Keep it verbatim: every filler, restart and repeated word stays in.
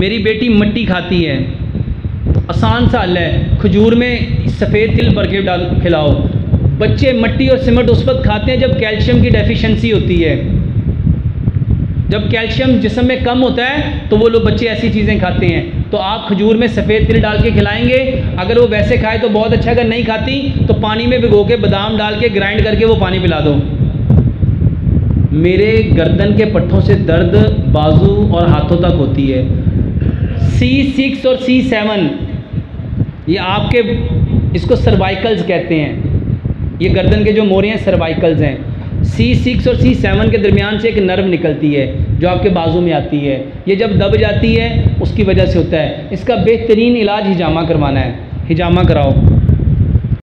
मेरी बेटी मट्टी खाती है, आसान सा हल है, खजूर में सफ़ेद तिल भर के डाल खिलाओ। बच्चे मट्टी और सिमट उस वक्त खाते हैं जब कैल्शियम की डेफिशिएंसी होती है, जब कैल्शियम जिस्म में कम होता है तो वो लोग बच्चे ऐसी चीज़ें खाते हैं। तो आप खजूर में सफ़ेद तिल डाल के खिलाएंगे, अगर वो वैसे खाए तो बहुत अच्छा, अगर नहीं खाती तो पानी में भिगो के बादाम डाल के ग्राइंड करके वो पानी पिला दो। मेरे गर्दन के पट्ठों से दर्द बाजू और हाथों तक होती है। सी सिक्स और सी सेवन ये आपके, इसको सर्वाइकल्स कहते हैं, ये गर्दन के जो मोरे हैं सर्वाइकल्स हैं। सी सिक्स और सी सेवन के दरमियान से एक नर्व निकलती है जो आपके बाजू में आती है, ये जब दब जाती है उसकी वजह से होता है। इसका बेहतरीन इलाज हिजामा करवाना है, हिजामा कराओ।